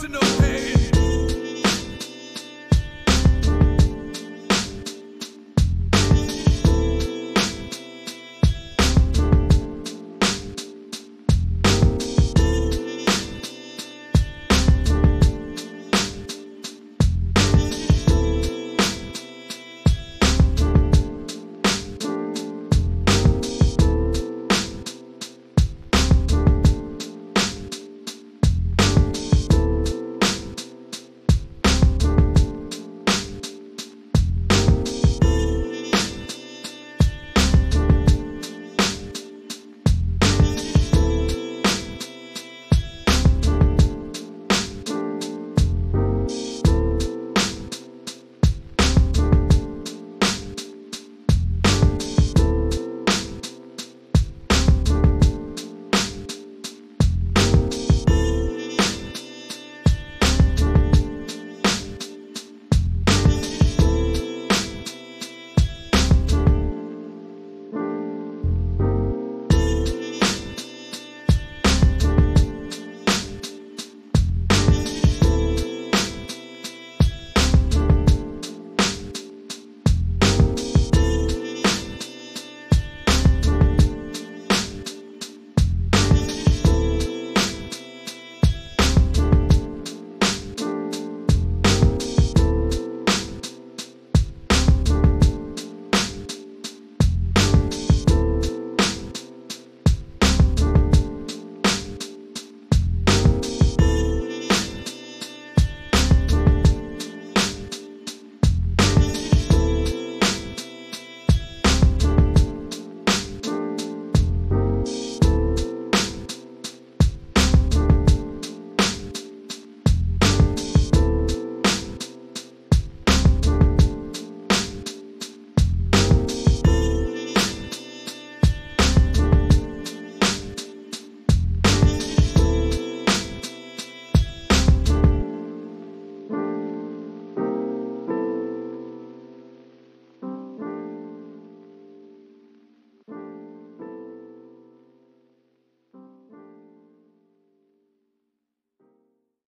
to know pain.